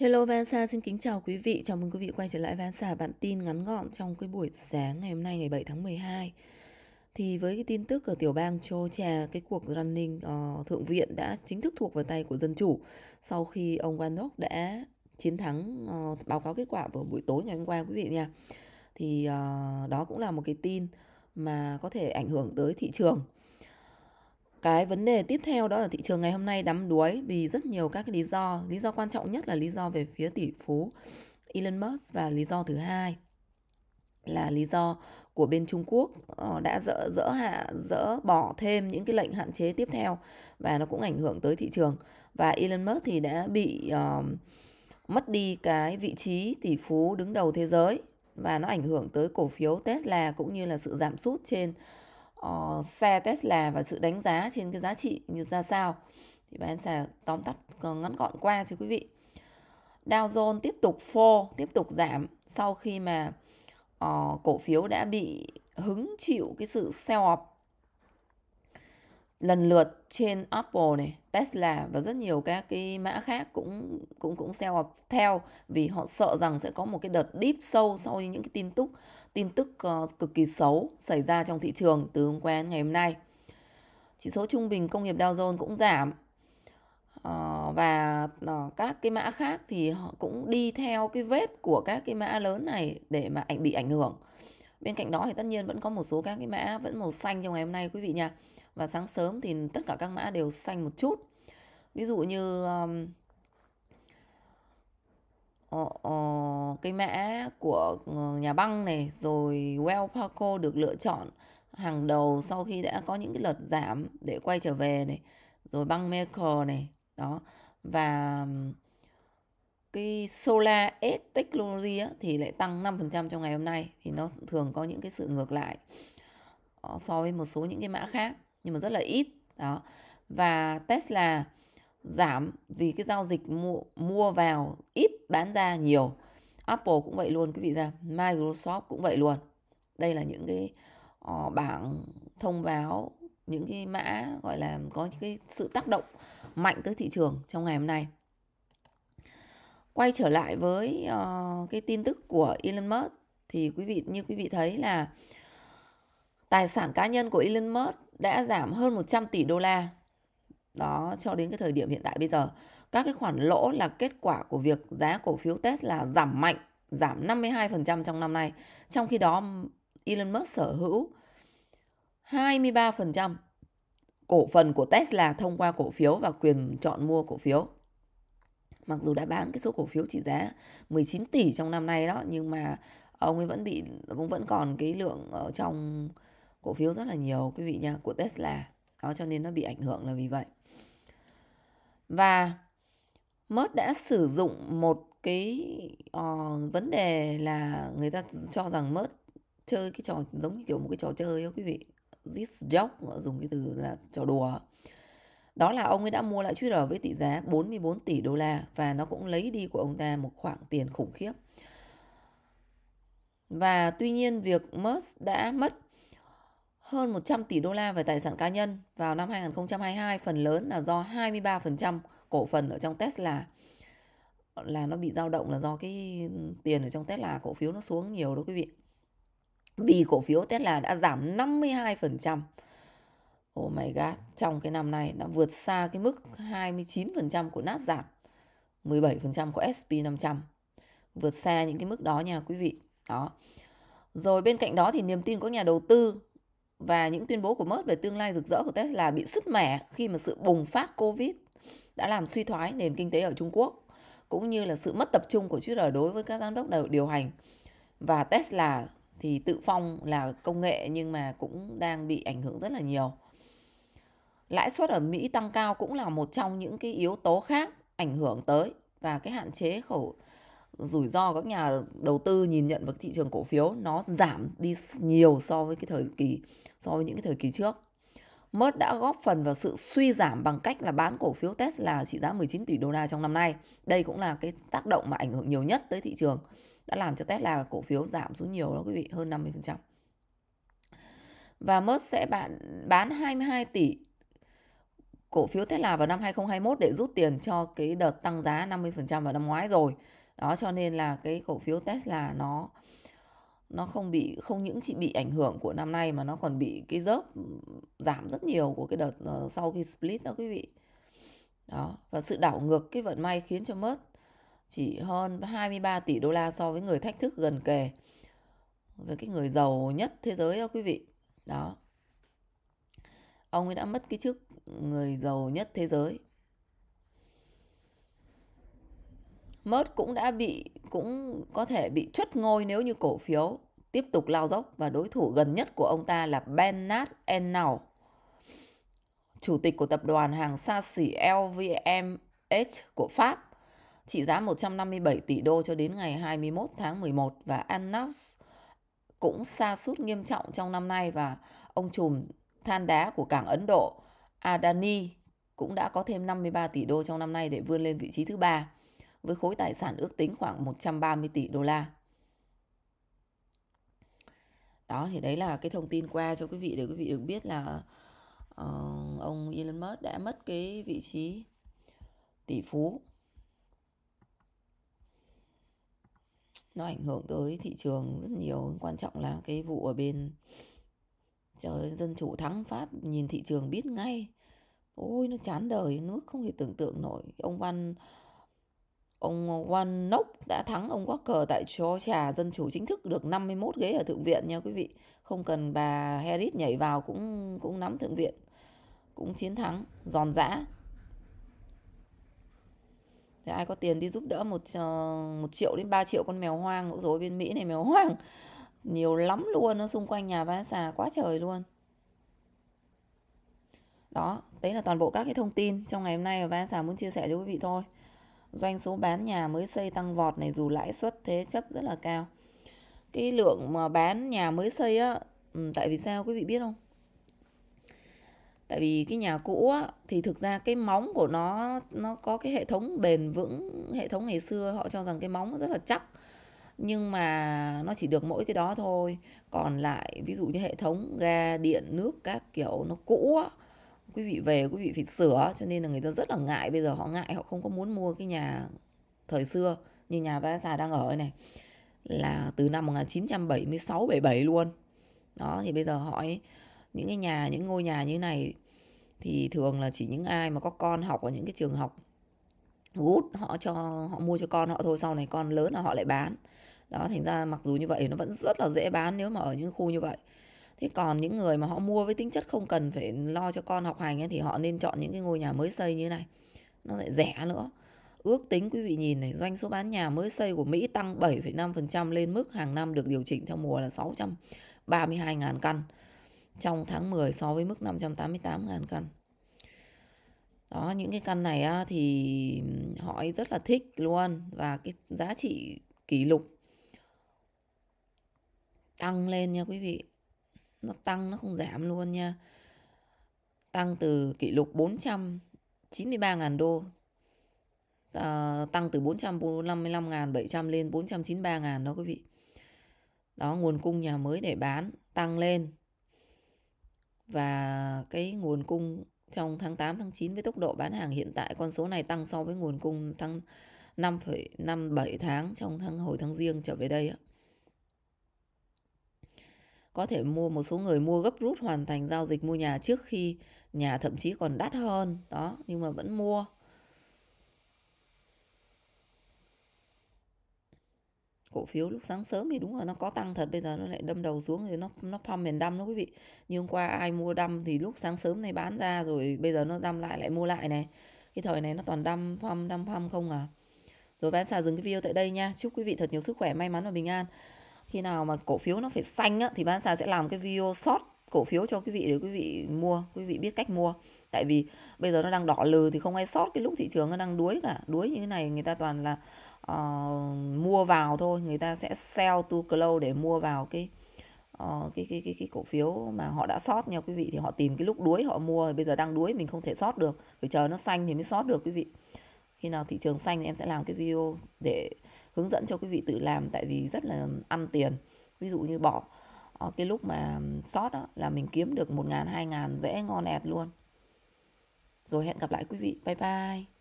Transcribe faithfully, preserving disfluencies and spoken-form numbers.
Hello Vansa, xin kính chào quý vị. Chào mừng quý vị quay trở lại Vansa bản tin ngắn gọn trong cái buổi sáng ngày hôm nay ngày bảy tháng mười hai. Thì với cái tin tức ở tiểu bang Georgia, cái cuộc running uh, thượng viện đã chính thức thuộc vào tay của dân chủ sau khi ông Warnock đã chiến thắng, uh, báo cáo kết quả vào buổi tối ngày hôm qua quý vị nha. Thì uh, đó cũng là một cái tin mà có thể ảnh hưởng tới thị trường. Cái vấn đề tiếp theo đó là thị trường ngày hôm nay đắm đuối vì rất nhiều các cái lý do. Lý do quan trọng nhất là lý do về phía tỷ phú Elon Musk, và lý do thứ hai là lý do của bên Trung Quốc đã dỡ, dỡ hạ, dỡ bỏ thêm những cái lệnh hạn chế tiếp theo, và nó cũng ảnh hưởng tới thị trường. Và Elon Musk thì đã bị uh, mất đi cái vị trí tỷ phú đứng đầu thế giới, và nó ảnh hưởng tới cổ phiếu Tesla cũng như là sự giảm sút trên Uh, xe Tesla và sự đánh giá trên cái giá trị như ra sao. Thì bạn sẽ tóm tắt ngắn gọn qua cho quý vị. Dow Jones tiếp tục fall, tiếp tục giảm sau khi mà uh, cổ phiếu đã bị hứng chịu cái sự sell-off lần lượt trên Apple này, Tesla và rất nhiều các cái mã khác cũng cũng cũng sell-off theo, vì họ sợ rằng sẽ có một cái đợt dip sâu sau những cái tin tức tin tức uh, cực kỳ xấu xảy ra trong thị trường từ hôm qua đến ngày hôm nay. Chỉ số trung bình công nghiệp Dow Jones cũng giảm, uh, và uh, các cái mã khác thì họ cũng đi theo cái vết của các cái mã lớn này để mà ảnh bị ảnh hưởng. Bên cạnh đó thì tất nhiên vẫn có một số các cái mã vẫn màu xanh trong ngày hôm nay quý vị nha. Và sáng sớm thì tất cả các mã đều xanh một chút. Ví dụ như um, uh, uh, cái mã của nhà băng này, rồi Wells Fargo được lựa chọn hàng đầu sau khi đã có những cái lượt giảm để quay trở về này, rồi băng Walker này, đó. Và cái SolarEdge Technology á, thì lại tăng năm phần trăm trong ngày hôm nay. Thì nó thường có những cái sự ngược lại so với một số những cái mã khác, nhưng mà rất là ít đó. Và Tesla giảm vì cái giao dịch mua, mua vào ít bán ra nhiều. Apple cũng vậy luôn quý vị ra, Microsoft cũng vậy luôn. Đây là những cái uh, bảng thông báo, những cái mã gọi là có những cái sự tác động mạnh tới thị trường trong ngày hôm nay. Quay trở lại với uh, cái tin tức của Elon Musk, thì quý vị như quý vị thấy là tài sản cá nhân của Elon Musk đã giảm hơn một trăm tỷ đô la. Đó, cho đến cái thời điểm hiện tại bây giờ. Các cái khoản lỗ là kết quả của việc giá cổ phiếu Tesla giảm mạnh, giảm năm mươi hai phần trăm trong năm nay. Trong khi đó Elon Musk sở hữu hai mươi ba phần trăm cổ phần của Tesla thông qua cổ phiếu và quyền chọn mua cổ phiếu. Mặc dù đã bán cái số cổ phiếu trị giá mười chín tỷ trong năm nay đó, nhưng mà ông ấy vẫn bị vẫn còn cái lượng ở trong cổ phiếu rất là nhiều quý vị nha, của Tesla. Đó, cho nên nó bị ảnh hưởng là vì vậy. Và Musk đã sử dụng một cái uh, vấn đề là người ta cho rằng Musk chơi cái trò giống như kiểu một cái trò chơi đó quý vị, this joke, dùng cái từ là trò đùa. Đó là ông ấy đã mua lại Twitter với tỷ giá bốn mươi bốn tỷ đô la, và nó cũng lấy đi của ông ta một khoản tiền khủng khiếp. Và tuy nhiên việc Musk đã mất hơn một trăm tỷ đô la về tài sản cá nhân vào năm hai nghìn không trăm hai mươi hai phần lớn là do hai mươi ba phần trăm cổ phần ở trong Tesla là nó bị dao động, là do cái tiền ở trong Tesla, cổ phiếu nó xuống nhiều đó quý vị. Vì cổ phiếu Tesla đã giảm năm mươi hai phần trăm. Oh my god, trong cái năm này đã vượt xa cái mức hai mươi chín phần trăm của Nasdaq, mười bảy phần trăm của S and P năm trăm. Vượt xa những cái mức đó nha quý vị. Đó. Rồi bên cạnh đó thì niềm tin của nhà đầu tư và những tuyên bố của Musk về tương lai rực rỡ của Tesla bị sứt mẻ khi mà sự bùng phát Covid đã làm suy thoái nền kinh tế ở Trung Quốc, cũng như là sự mất tập trung của Twitter đối với các giám đốc điều hành. Và Tesla thì tự phong là công nghệ nhưng mà cũng đang bị ảnh hưởng rất là nhiều. Lãi suất ở Mỹ tăng cao cũng là một trong những cái yếu tố khác ảnh hưởng tới, và cái hạn chế khẩu rủi ro các nhà đầu tư nhìn nhận vào thị trường cổ phiếu nó giảm đi nhiều so với cái thời kỳ so với những cái thời kỳ trước. Musk đã góp phần vào sự suy giảm bằng cách là bán cổ phiếu Tesla trị giá mười chín tỷ đô la trong năm nay. Đây cũng là cái tác động mà ảnh hưởng nhiều nhất tới thị trường, đã làm cho Tesla cổ phiếu giảm xuống nhiều đó quý vị, hơn năm mươi phần trăm. Và Musk sẽ bán bán 22 tỷ cổ phiếu Tesla vào năm hai không hai mốt để rút tiền cho cái đợt tăng giá năm mươi phần trăm vào năm ngoái rồi. Đó, cho nên là cái cổ phiếu Tesla nó nó không bị không những chỉ bị ảnh hưởng của năm nay mà nó còn bị cái rớp giảm rất nhiều của cái đợt sau khi split đó quý vị. Đó, và sự đảo ngược cái vận may khiến cho Musk chỉ hơn hai mươi ba tỷ đô la so với người thách thức gần kề, với cái người giàu nhất thế giới đó quý vị. Đó. Ông ấy đã mất cái chức người giàu nhất thế giới. Musk cũng đã bị cũng có thể bị truất ngôi nếu như cổ phiếu tiếp tục lao dốc, và đối thủ gần nhất của ông ta là Bernard Arnault, chủ tịch của tập đoàn hàng xa xỉ L V M H của Pháp, trị giá một trăm năm mươi bảy tỷ đô cho đến ngày hai mươi mốt tháng mười một, và Arnault cũng sa sút nghiêm trọng trong năm nay, và ông trùm than đá của cảng Ấn Độ Adani cũng đã có thêm năm mươi ba tỷ đô trong năm nay để vươn lên vị trí thứ ba với khối tài sản ước tính khoảng một trăm ba mươi tỷ đô la. Đó, thì đấy là cái thông tin qua cho quý vị để quý vị được biết là uh, ông Elon Musk đã mất cái vị trí tỷ phú. Nó ảnh hưởng tới thị trường rất nhiều, quan trọng là cái vụ ở bên trời dân chủ thắng phát, nhìn thị trường biết ngay. Ôi nó chán đời, nước không thể tưởng tượng nổi. Ông Văn Ông Warnock đã thắng ông Walker tại Georgia, dân chủ chính thức được năm mươi mốt ghế ở Thượng viện nha quý vị. Không cần bà Harris nhảy vào cũng cũng nắm Thượng viện, cũng chiến thắng giòn giã. Thế ai có tiền đi giúp đỡ một, một triệu đến ba triệu con mèo hoang. Ôi dồi, bên Mỹ này mèo hoang nhiều lắm luôn, nó xung quanh nhà vá xà quá trời luôn. Đó, đấy là toàn bộ các cái thông tin trong ngày hôm nay mà vá xà muốn chia sẻ cho quý vị thôi. Doanh số bán nhà mới xây tăng vọt này dù lãi suất thế chấp rất là cao. Cái lượng mà bán nhà mới xây á, tại vì sao quý vị biết không? Tại vì cái nhà cũ á, thì thực ra cái móng của nó nó có cái hệ thống bền vững. Hệ thống ngày xưa họ cho rằng cái móng rất là chắc, nhưng mà nó chỉ được mỗi cái đó thôi. Còn lại ví dụ như hệ thống ga, điện, nước các kiểu nó cũ á, quý vị về quý vị phải sửa, cho nên là người ta rất là ngại. Bây giờ họ ngại, họ không có muốn mua cái nhà thời xưa như nhà vá xà đang ở này, là từ năm một nghìn chín trăm bảy mươi sáu bảy mươi bảy luôn. Đó, thì bây giờ hỏi những cái nhà, những ngôi nhà như này thì thường là chỉ những ai mà có con học ở những cái trường học gút họ cho họ mua cho con họ thôi, sau này con lớn là họ lại bán. Đó, thành ra mặc dù như vậy nó vẫn rất là dễ bán nếu mà ở những khu như vậy. Thế còn những người mà họ mua với tính chất không cần phải lo cho con học hành ấy, thì họ nên chọn những cái ngôi nhà mới xây như thế này, nó lại rẻ nữa. Ước tính quý vị nhìn này, doanh số bán nhà mới xây của Mỹ tăng bảy phẩy năm phần trăm lên mức hàng năm được điều chỉnh theo mùa là sáu trăm ba mươi hai nghìn căn trong tháng mười so với mức năm trăm tám mươi tám nghìn căn. Đó, những cái căn này á, thì họ ấy rất là thích luôn, và cái giá trị kỷ lục tăng lên nha quý vị. Nó tăng, nó không giảm luôn nha. Tăng từ kỷ lục bốn trăm chín mươi ba nghìn đô, à, tăng từ bốn trăm năm mươi lăm nghìn bảy trăm lên bốn trăm chín mươi ba nghìn đó quý vị. Đó, nguồn cung nhà mới để bán tăng lên. Và cái nguồn cung trong tháng tám, tháng chín với tốc độ bán hàng hiện tại, con số này tăng so với nguồn cung tăng năm phẩy năm mươi bảy tháng trong tháng hồi tháng giêng trở về đây á. Có thể mua, một số người mua gấp rút hoàn thành giao dịch mua nhà trước khi nhà thậm chí còn đắt hơn. Đó, nhưng mà vẫn mua. Cổ phiếu lúc sáng sớm thì đúng là nó có tăng thật, bây giờ nó lại đâm đầu xuống rồi, nó nó pump and dump đó quý vị. Nhưng hôm qua ai mua dump thì lúc sáng sớm này bán ra rồi bây giờ nó dump lại lại mua lại này. Cái thời này nó toàn dump pump dump pump không à. Rồi bán xà dừng cái video tại đây nha. Chúc quý vị thật nhiều sức khỏe, may mắn và bình an. Khi nào mà cổ phiếu nó phải xanh á, thì bán xà sẽ làm cái video short cổ phiếu cho quý vị để quý vị mua, quý vị biết cách mua. Tại vì bây giờ nó đang đỏ lừ thì không ai short cái lúc thị trường nó đang đuối cả. Đuối như thế này người ta toàn là uh, mua vào thôi, người ta sẽ sell to close để mua vào cái, uh, cái, cái, cái, cái cổ phiếu mà họ đã short nha quý vị. Thì họ tìm cái lúc đuối họ mua, bây giờ đang đuối mình không thể short được, phải chờ nó xanh thì mới short được quý vị. Khi nào thị trường xanh thì em sẽ làm cái video để hướng dẫn cho quý vị tự làm, tại vì rất là ăn tiền. Ví dụ như bỏ cái lúc mà short đó là mình kiếm được một nghìn, hai nghìn dễ ngon ẹt luôn. Rồi hẹn gặp lại quý vị. Bye bye.